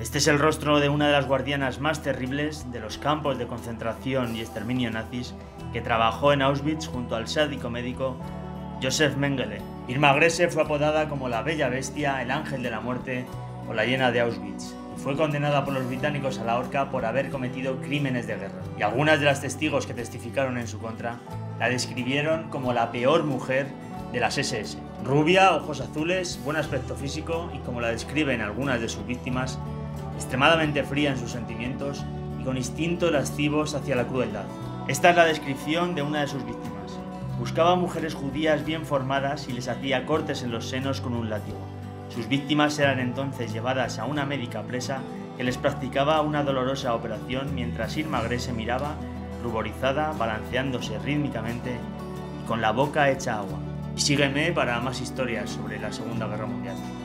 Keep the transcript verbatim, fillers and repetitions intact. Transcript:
Este es el rostro de una de las guardianas más terribles de los campos de concentración y exterminio nazis, que trabajó en Auschwitz junto al sádico médico Josef Mengele. Irma Grese fue apodada como la Bella Bestia, el Ángel de la Muerte o la Hiena de Auschwitz, y fue condenada por los británicos a la horca por haber cometido crímenes de guerra. Y algunas de las testigos que testificaron en su contra la describieron como la peor mujer de las ese ese. Rubia, ojos azules, buen aspecto físico y, como la describen algunas de sus víctimas, extremadamente fría en sus sentimientos y con instintos lascivos hacia la crueldad. Esta es la descripción de una de sus víctimas. Buscaba mujeres judías bien formadas y les hacía cortes en los senos con un látigo. Sus víctimas eran entonces llevadas a una médica presa que les practicaba una dolorosa operación, mientras Irma Grese miraba, ruborizada, balanceándose rítmicamente y con la boca hecha agua. Y sígueme para más historias sobre la Segunda Guerra Mundial.